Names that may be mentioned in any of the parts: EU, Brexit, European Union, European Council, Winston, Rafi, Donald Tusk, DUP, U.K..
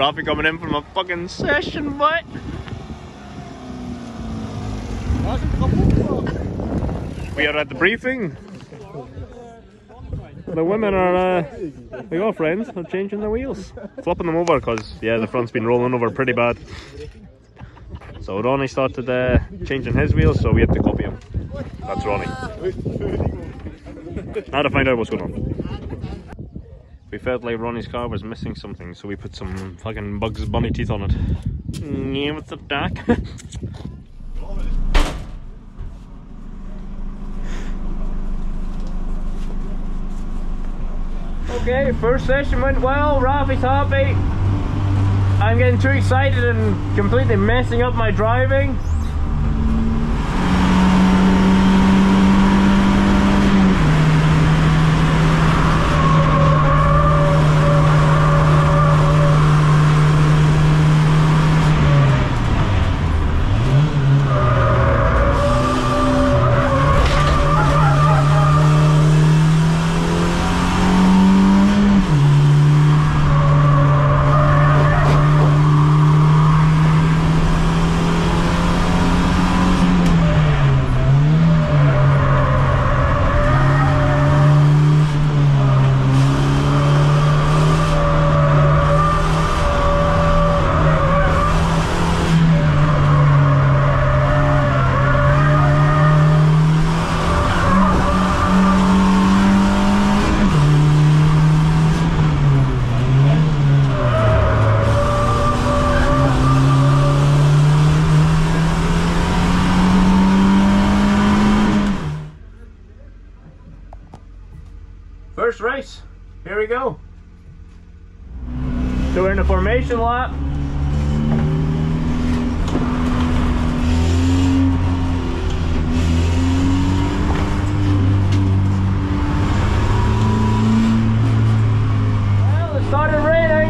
Rafi coming in from a fucking session, but we are at the briefing. The women are, they got friends, they're changing their wheels. Flopping them over because, yeah, the front's been rolling over pretty bad. So Ronnie started changing his wheels, so we had to copy him. That's Ronnie. Now to find out what's going on. We felt like Ronnie's car was missing something, so we put some fucking Bugs Bunny teeth on it. Yeah, what's up, Doc? Okay, first session went well, Rafi's happy. I'm getting too excited and completely messing up my driving. First race, here we go. So we're in a formation lap. Well, it started raining.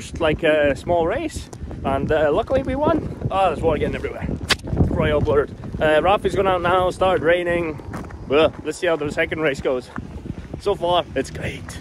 first small race, and luckily we won. Oh, there's water getting everywhere. Royal blurred. Rafi's gone out now, started raining. Well, let's see how the second race goes. So far, it's great.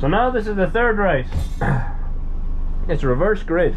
So now this is the third race. It's reverse grid.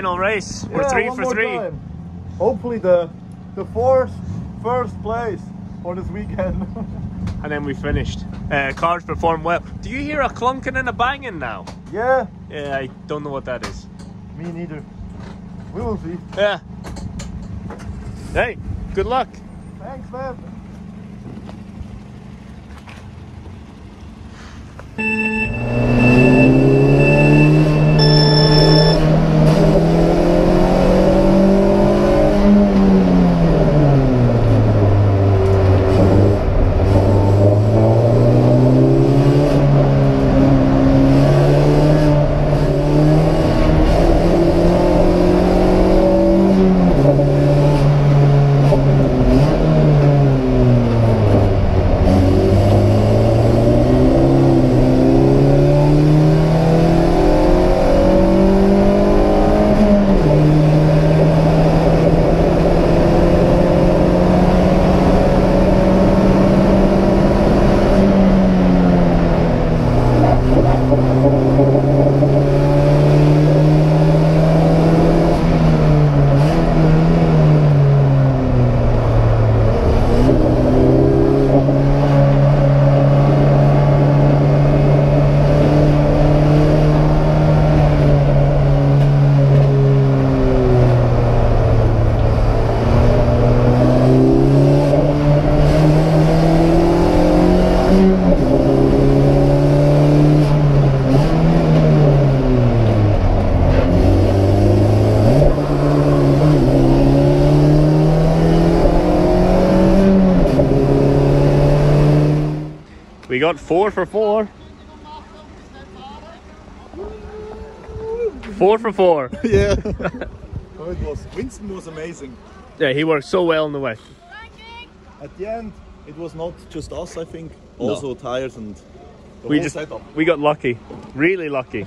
Final race. We're three for three. Time. Hopefully the first place for this weekend. And then we finished. Cars performed well. Do you hear a clunking and a banging now? Yeah. Yeah, I don't know what that is. Me neither. We will see. Yeah. Hey, good luck. Thanks, man. We got 4 for 4. 4 for 4. Yeah. Oh, it was. Winston was amazing. Yeah, he worked so well in the wet. At the end, it was not just us, I think. No. Also tires and the whole setup. We got lucky. Really lucky.